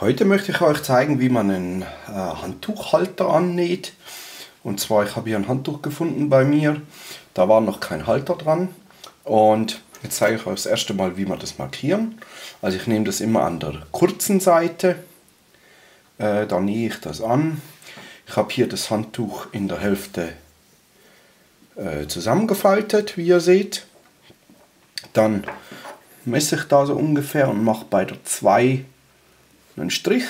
Heute möchte ich euch zeigen, wie man einen Handtuchhalter annäht. Und zwar, ich habe hier ein Handtuch gefunden bei mir. Da war noch kein Halter dran. Und jetzt zeige ich euch das erste Mal, wie man das markieren. Also ich nehme das immer an der kurzen Seite. Da nähe ich das an. Ich habe hier das Handtuch in der Hälfte zusammengefaltet, wie ihr seht. Dann messe ich da so ungefähr und mache bei der 2 einen Strich.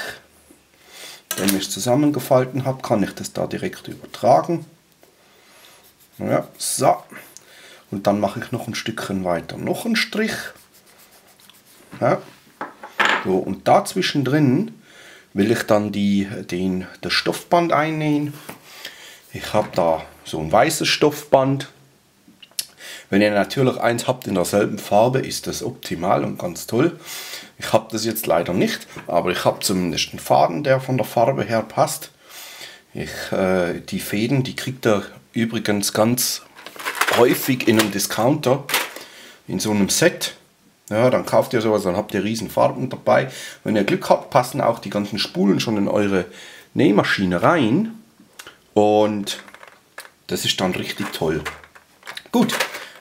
Wenn ich es zusammengefalten habe, kann ich das da direkt übertragen. Ja, so. Und dann mache ich noch ein Stückchen weiter, noch einen Strich. Ja. So, und dazwischen drin will ich dann das Stoffband einnähen. Ich habe da so ein weißes Stoffband. Wenn ihr natürlich eins habt in derselben Farbe, ist das optimal und ganz toll. Ich habe das jetzt leider nicht, aber ich habe zumindest einen Faden, der von der Farbe her passt. Die Fäden, die kriegt ihr übrigens ganz häufig in einem Discounter, in so einem Set. Ja, dann kauft ihr sowas, dann habt ihr riesen Farben dabei. Wenn ihr Glück habt, passen auch die ganzen Spulen schon in eure Nähmaschine rein. Und das ist dann richtig toll. Gut.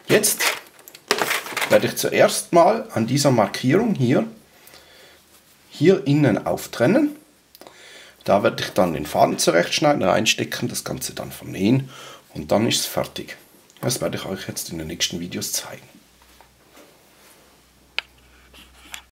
Jetzt werde ich zuerst mal an dieser Markierung hier innen auftrennen. Da werde ich dann den Faden zurechtschneiden, reinstecken, das Ganze dann vernähen und dann ist es fertig. Das werde ich euch jetzt in den nächsten Videos zeigen.